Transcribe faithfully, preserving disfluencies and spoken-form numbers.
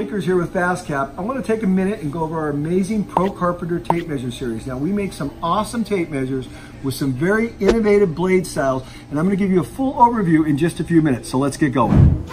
Lakers here with FastCap. I want to take a minute and go over our amazing Pro Carpenter Tape Measure Series. Now, we make some awesome tape measures with some very innovative blade styles, and I'm going to give you a full overview in just a few minutes. So let's get going.